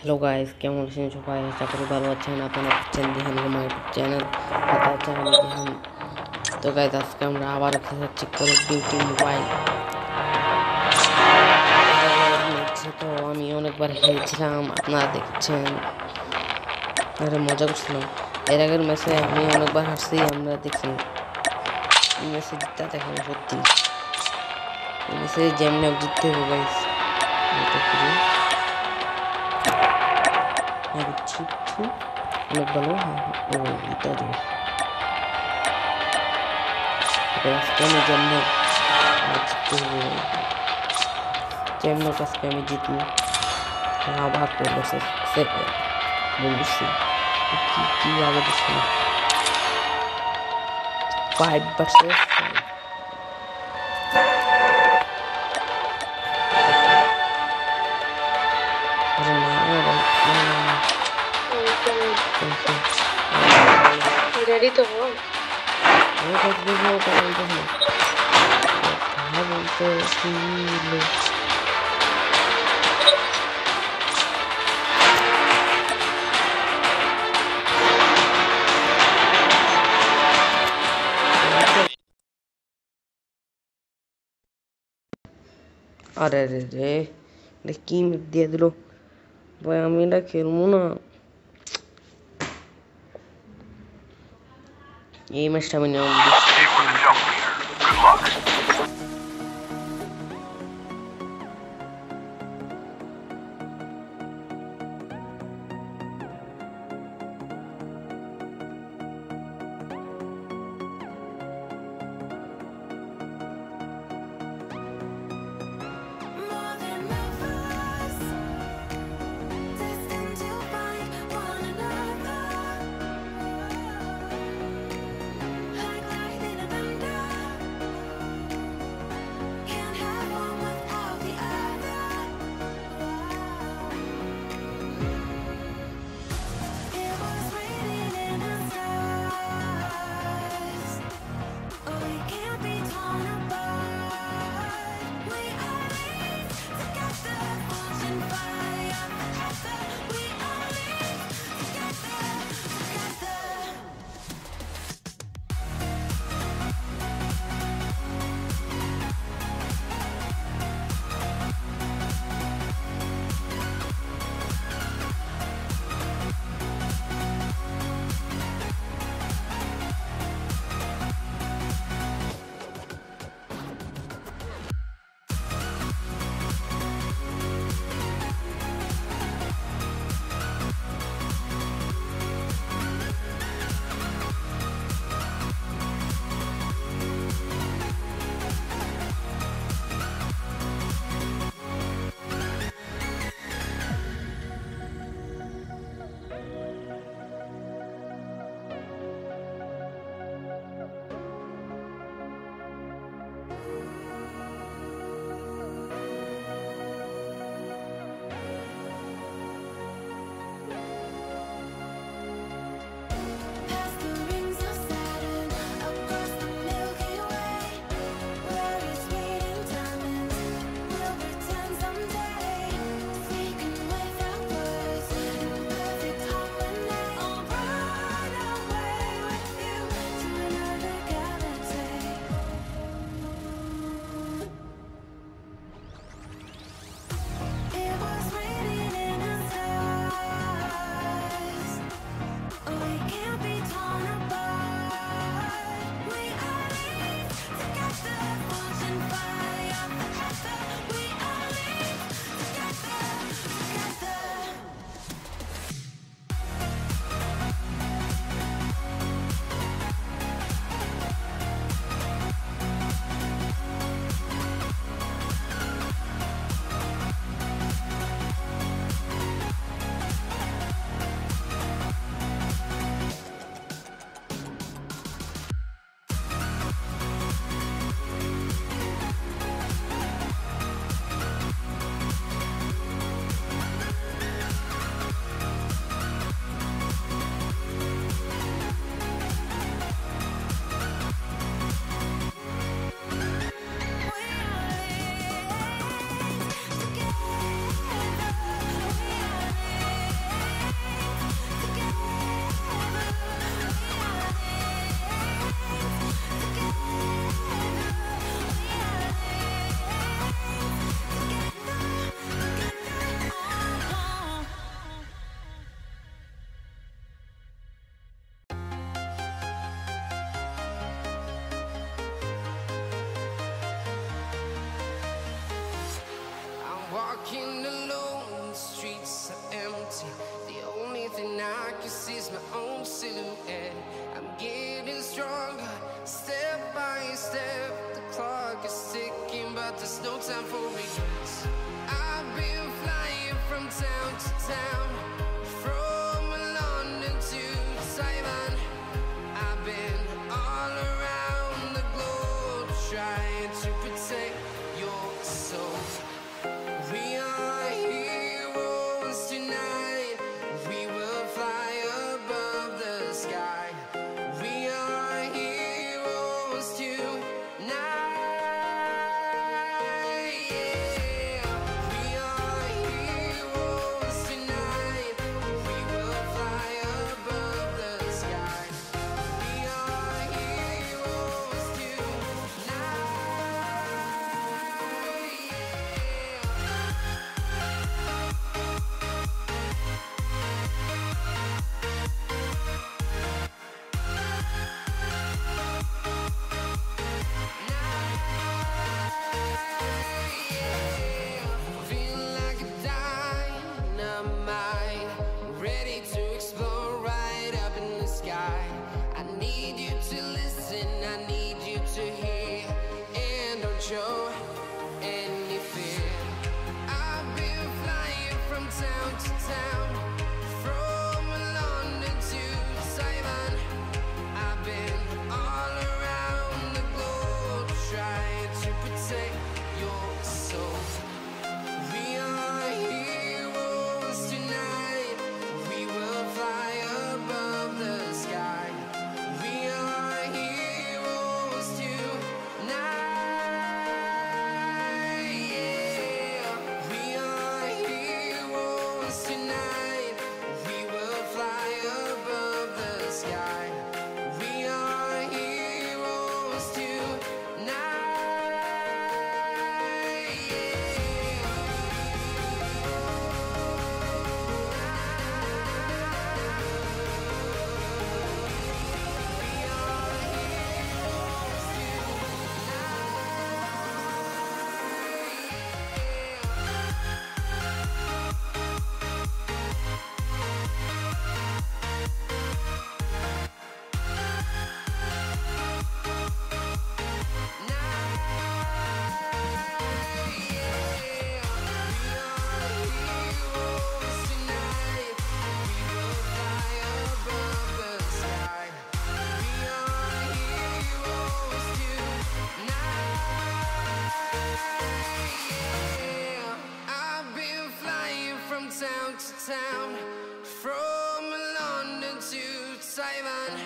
Hello guys, কেমন আছেন সবাই? আশা করি ভালো আছেন। আপনারা দেখছেন ধ্যান কুমার চ্যানেল। তো গাইস, আজকে আমরা আবার যাচ্ছি কল অফ ডিউটি মোবাইল। তো আমি অনেকবার খেলছিলাম, আপনারা দেখছেন, আরে মজা করছিলাম। এর আগের ম্যাচে আমি অনেকবার হারছি, আমরা দেখছেন। এই ম্যাচে জিততে দেখেন, সত্যি এই ম্যাচে যেমনি জিততে হবে guys. Five versus five. Ready to go. अरे की दिए दिलो भाई, हमें खेलू ना। এই ম্যাচটা আমি নিয়ম walking alone, the streets are empty. The only thing I can see is my own silhouette. I'm getting stronger, step by step. The clock is ticking, but there's no time for regrets. I've been flying from town to town, from London to Taiwan. I've been all around the globe, trying to protect your soul. From London to Taiwan,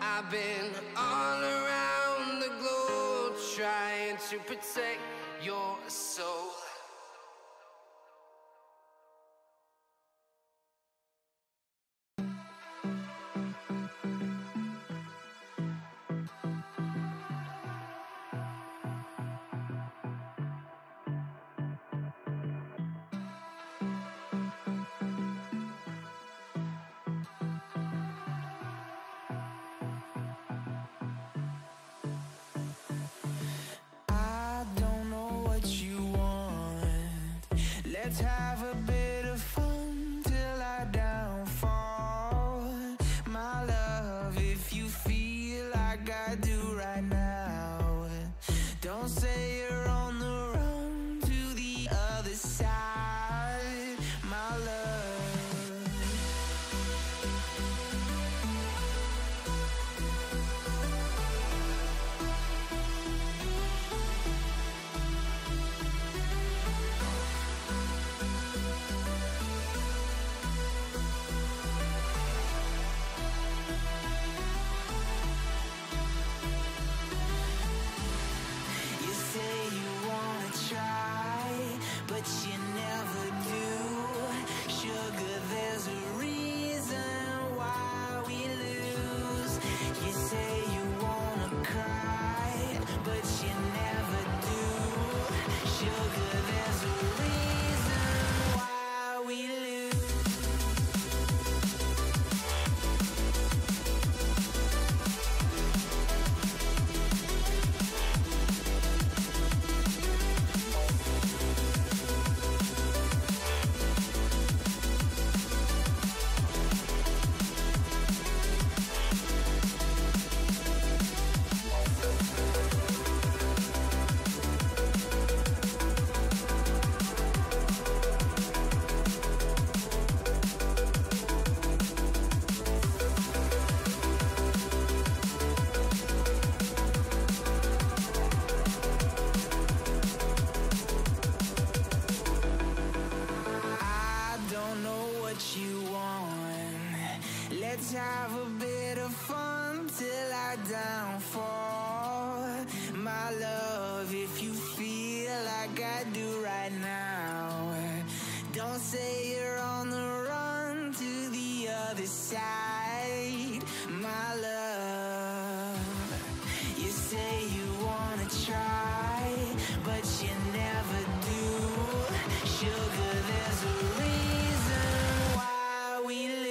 I've been all around the globe, trying to protect your soul. have a bit of fun till I downfall. My love, if you feel like I do right now, don't say you're on the run to the other side. My love, you say you wanna try, but you never do. Sugar, there's a reason why we live.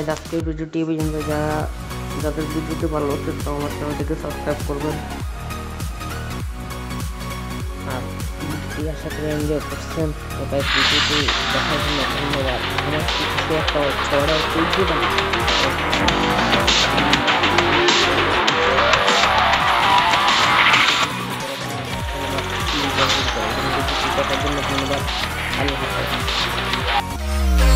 guys আজকে ভিডিওটি পর্যন্ত যাদের ভিডিওটি ভালো লাগছে তো আমার চ্যানেলটিকে সাবস্ক্রাইব করবেন আর ভিডিওটি আশা করি এনজয় করছেন তো गाइस ভিডিওটি দেখার জন্য ধন্যবাদ আমরা কিছু একটা ছড়া ভিডিও বানাবো Terima kasih telah menonton!